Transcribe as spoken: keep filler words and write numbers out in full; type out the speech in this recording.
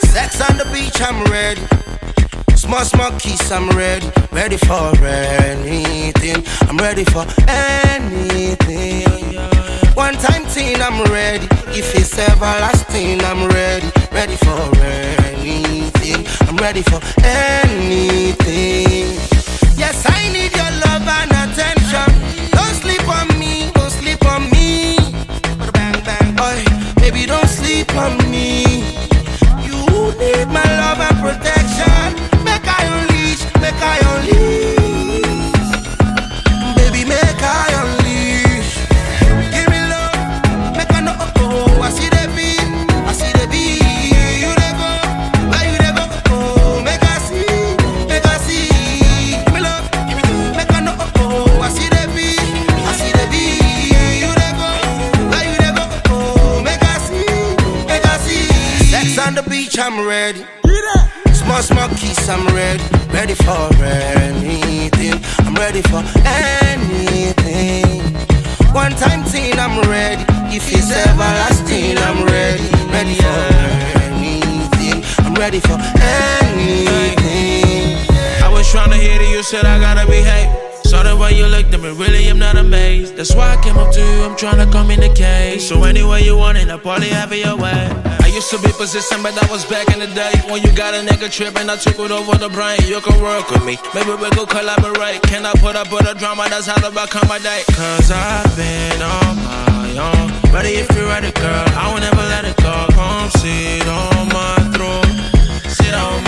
Sex on the beach, I'm ready. Small, small kiss, I'm ready. Ready for anything. I'm ready for anything. One time thing, I'm ready. If it's everlasting, I'm ready. Ready for anything. I'm ready for anything. Yes, I need your love and attention. Don't sleep on me, don't sleep on me. Oy, baby, don't sleep on me. Need my love and protection. Make I unleash, make I unleash. Baby, make I unleash. Give me love, make I know. Oh, I see the beat, I see the beat. You never, why you never? Oh, make I see, make I see. Give me love, give me love, make I know. Oh, I see the beat, I see the beat. You never, why you never? Oh, make I see, make I see. Sex on the beach, I'm ready. Small, small kiss, I'm ready. Ready for anything. I'm ready for anything. One time thing, I'm ready. If it's everlasting, I'm ready. Ready for anything. I'm ready for anything. I was trying to hear you, said I gotta behave. Saw the way you looked at me, really I'm not amazed. That's why I came up to you, I'm trying to communicate. So anyway you want it, I'll probably have it your way. I used to be persistent, but that was back in the day. When you got a nigga trippin', I took it over the brain. You can work with me, maybe we could collaborate. Can I put up with a drama? That's how to become my day. Cause I've been on my own. Ready if you're ready, girl, I will never let it go. Come sit on my throne, sit on my